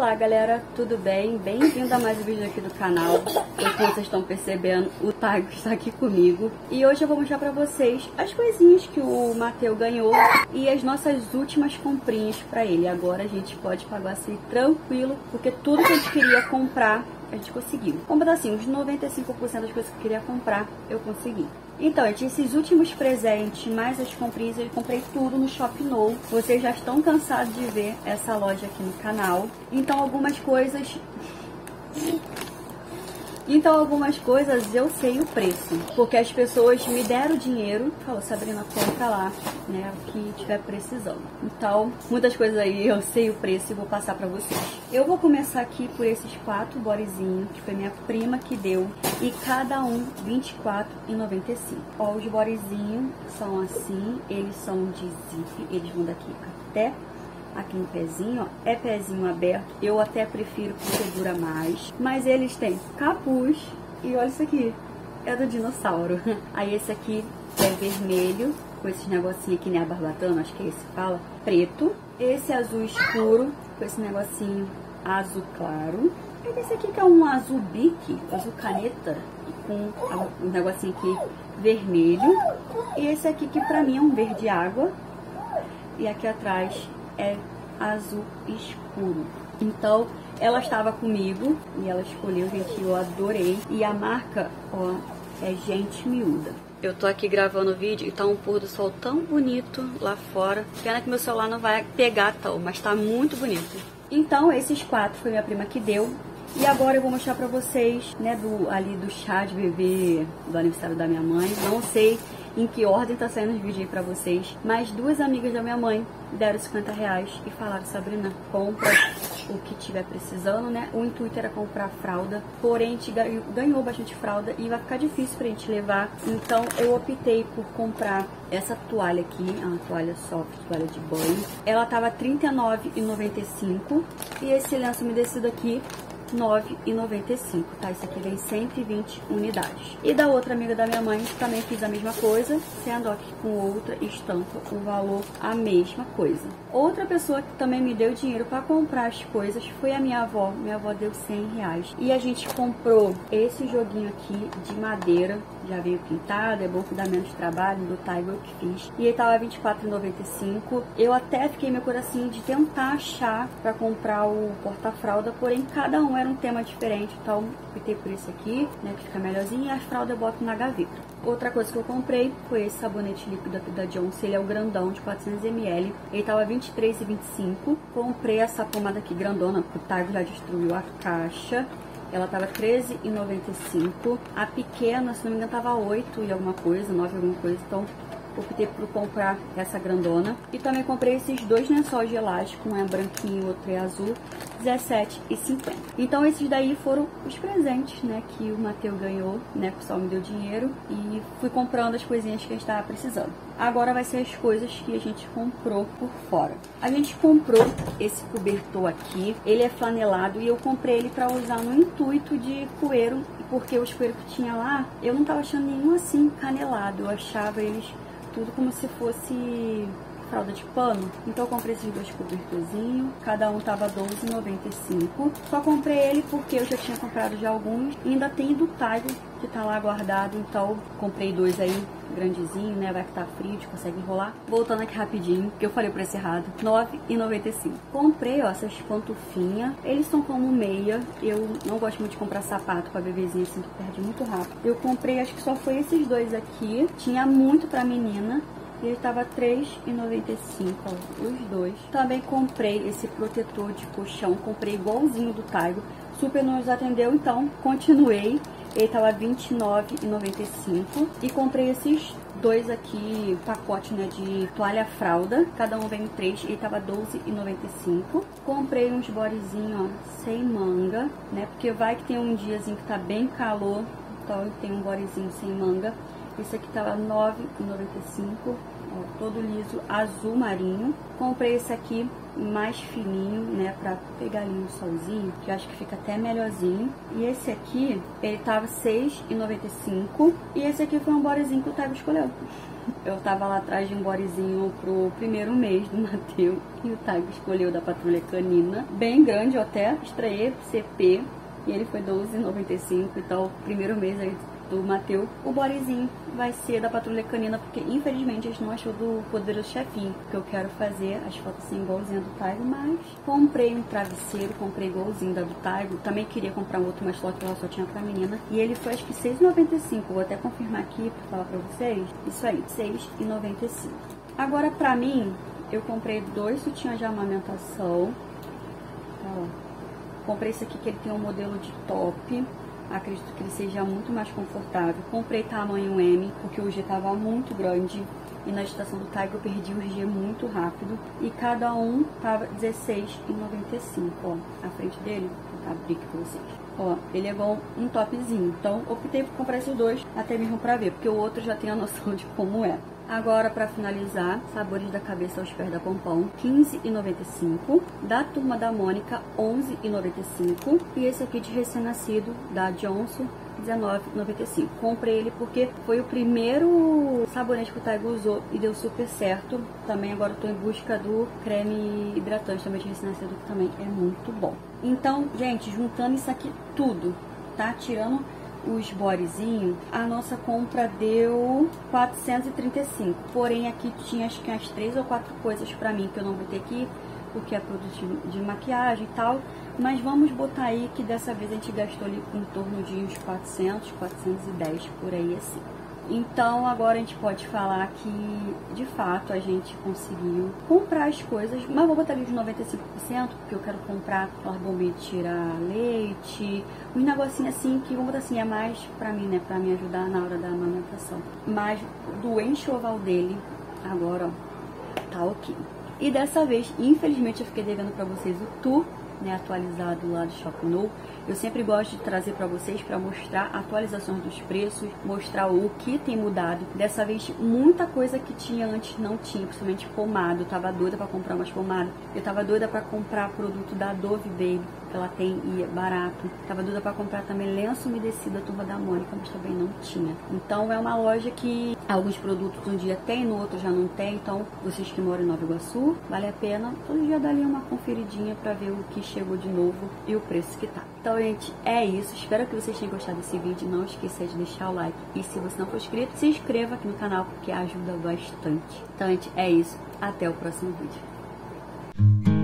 Olá galera, tudo bem? Bem-vindo a mais um vídeo aqui do canal. Eu, como vocês estão percebendo, o Tago está aqui comigo. E hoje eu vou mostrar pra vocês as coisinhas que o Matteo ganhou e as nossas últimas comprinhas pra ele. Agora a gente pode pagar assim tranquilo, porque tudo que a gente queria comprar, a gente conseguiu. Vamos botar assim, uns 95% das coisas que eu queria comprar, eu consegui. Então, gente, esses últimos presentes, mais as comprinhas, eu comprei tudo no Shopping Nou. Vocês já estão cansados de ver essa loja aqui no canal. Então algumas coisas eu sei o preço, porque as pessoas me deram dinheiro, falou, Sabrina, coloca lá, né, o que tiver precisando. Então, muitas coisas aí eu sei o preço e vou passar pra vocês. Eu vou começar aqui por esses 4 borezinhos, que foi minha prima que deu, e cada um R$24,95. Ó, os borezinhos são assim, eles são de zip, eles vão daqui até aqui no pezinho, ó, é pezinho aberto, eu até prefiro porque dura mais, mas eles têm capuz e olha isso aqui, é do dinossauro. Aí esse aqui é vermelho, com esses negocinho aqui, né, a barbatana, acho que é esse que fala, preto, esse azul escuro, com esse negocinho azul claro, e esse aqui que é um azul bique, azul caneta, com um negocinho aqui vermelho, e esse aqui que pra mim é um verde água, e aqui atrás é azul escuro. Então, ela estava comigo e ela escolheu, gente, eu adorei. E a marca, ó, é Gente Miúda. Eu tô aqui gravando o vídeo e tá um pôr do sol tão bonito lá fora. Pena que meu celular não vai pegar tal, mas tá muito bonito. Então, esses 4 foi minha prima que deu. E agora eu vou mostrar pra vocês, né, do chá de bebê do aniversário da minha mãe. Não sei em que ordem tá saindo os vídeos aí pra vocês, mas 2 amigas da minha mãe deram R$50 e falaram, Sabrina, compra o que tiver precisando, né? O intuito era comprar fralda, porém a gente ganhou bastante fralda e vai ficar difícil pra gente levar, então eu optei por comprar essa toalha aqui, é uma toalha soft, toalha de banho, ela tava R$39,95 e esse lenço umedecido aqui R$9,95, tá? Isso aqui vem 120 unidades. E da outra amiga da minha mãe também fiz a mesma coisa, sendo aqui com outra estampa o valor a mesma coisa. Outra pessoa que também me deu dinheiro para comprar as coisas foi a minha avó. Minha avó deu R$100 e a gente comprou esse joguinho aqui de madeira, já veio pintado, é bom que dá menos trabalho, do Tiger que fiz. E ele tava R$24,95. Eu até fiquei meu coração de tentar achar para comprar o porta-fralda, porém cada um era um tema diferente, então optei por esse aqui, né, que fica melhorzinho, e as fraldas eu boto na gaveta. Outra coisa que eu comprei foi esse sabonete líquido aqui da Johnson, ele é o grandão de 400ml, ele tava R$23,25, comprei essa pomada aqui grandona, porque o Tago já destruiu a caixa, ela tava R$13,95, a pequena, se não me engano, tava 8 e alguma coisa, 9 e alguma coisa, então optei por comprar essa grandona. E também comprei esses 2 lençóis de elástico, um é branquinho e o outro é azul, R$17,50. Então esses daí foram os presentes, né, que o Matteo ganhou, né, que o pessoal me deu dinheiro e fui comprando as coisinhas que a gente estava precisando. Agora vai ser as coisas que a gente comprou por fora. A gente comprou esse cobertor aqui, ele é flanelado e eu comprei ele para usar no intuito de cueiro, porque os cueiros que tinha lá, eu não tava achando nenhum assim canelado, eu achava eles tudo como se fosse fralda de pano, então eu comprei esses 2 cobertorzinhos, cada um tava R$12,95, só comprei ele porque eu já tinha comprado já alguns, ainda tem do Taiga que tá lá guardado, então comprei 2 aí, grandezinho, né, vai que tá frio, a gente consegue enrolar. Voltando aqui rapidinho, que eu falei o preço errado, R$9,95. Comprei, ó, essas pantufinhas, eles são como meia, eu não gosto muito de comprar sapato pra bebezinha, assim, que perde muito rápido. Eu comprei, acho que só foi esses 2 aqui, tinha muito pra menina, e ele tava R$3,95, ó, os 2. Também comprei esse protetor de colchão, comprei igualzinho do Taigo, super não nos atendeu, então continuei. Ele tava R$29,95. E comprei esses 2 aqui, pacote, né, de toalha fralda. Cada um vem 3, ele tava R$12,95. Comprei uns bodezinhos, ó, sem manga, né, porque vai que tem um diazinho que tá bem calor, então tem um bodezinho sem manga. Esse aqui tava R$9,95, todo liso, azul marinho. Comprei esse aqui mais fininho, né, pra pegar ali um solzinho, que eu acho que fica até melhorzinho. E esse aqui, ele tava R$6,95. E esse aqui foi um bodezinho que o Thiago escolheu. eu tava lá atrás de um bodezinho pro primeiro mês do Matteo e o Tago escolheu da Patrulha Canina, bem grande, eu até estreiei CP e ele foi R$12,95, então o primeiro mês aí do Matteo, o bodezinho vai ser da Patrulha Canina, porque infelizmente a gente não achou do Poderoso Chefinho, porque eu quero fazer as fotos assim igualzinha do Tiger, mas comprei um travesseiro, comprei igualzinho da do Tiger, também queria comprar um outro, mas só que ela só tinha pra menina, e ele foi acho que R$6,95, vou até confirmar aqui pra falar pra vocês, isso aí, R$6,95. Agora pra mim, eu comprei dois sutiãs de amamentação, ó, comprei esse aqui que ele tem um modelo de top. Acredito que ele seja muito mais confortável. Comprei tamanho M, porque o G tava muito grande. E na estação do Taiga eu perdi o G muito rápido. E cada um tava R$16,95, ó. A frente dele, vou abrir aqui pra vocês. Ó, ele é igual um topzinho. Então, optei por comprar esses dois, até mesmo pra ver. Porque o outro já tem a noção de como é. Agora, pra finalizar, sabores da cabeça aos pés da Pompom, R$15,95. Da Turma da Mônica, R$11,95. E esse aqui de recém-nascido, da Johnson, R$19,95. Comprei ele porque foi o primeiro sabonete que o Taiga usou e deu super certo. Também agora tô em busca do creme hidratante também de recém-nascido, que também é muito bom. Então, gente, juntando isso aqui tudo, tá? Tirando os bodezinhos, a nossa compra deu R$435, porém aqui tinha acho que umas 3 ou 4 coisas pra mim que eu não botei aqui, porque é produto de maquiagem e tal, mas vamos botar aí que dessa vez a gente gastou ali em torno de uns 400, 410 por aí assim. Então agora a gente pode falar que de fato a gente conseguiu comprar as coisas, mas vou botar ali de 95%, porque eu quero comprar bombom de tirar leite, um negocinho assim que, vamos botar assim, é mais pra mim, né, pra me ajudar na hora da amamentação. Mas do enxoval dele, agora ó, tá ok. E dessa vez, infelizmente, eu fiquei devendo pra vocês o tour, né, atualizado lá do Shopping Nou. Eu sempre gosto de trazer pra vocês, pra mostrar atualizações dos preços, mostrar o que tem mudado. Dessa vez, muita coisa que tinha antes não tinha, principalmente pomada. Eu tava doida pra comprar umas pomadas. Eu tava doida pra comprar produto da Dove Baby, que ela tem e é barato. Tava doida pra comprar também lenço umedecido da Turma da Mônica, mas também não tinha. Então, é uma loja que alguns produtos um dia tem, no outro já não tem. Então, vocês que moram em Nova Iguaçu, vale a pena todo dia dar ali uma conferidinha pra ver o que chegou de novo e o preço que tá. Então, gente, é isso. Espero que vocês tenham gostado desse vídeo. Não esqueça de deixar o like. E se você não for inscrito, se inscreva aqui no canal, porque ajuda bastante. Então, gente, é isso. Até o próximo vídeo.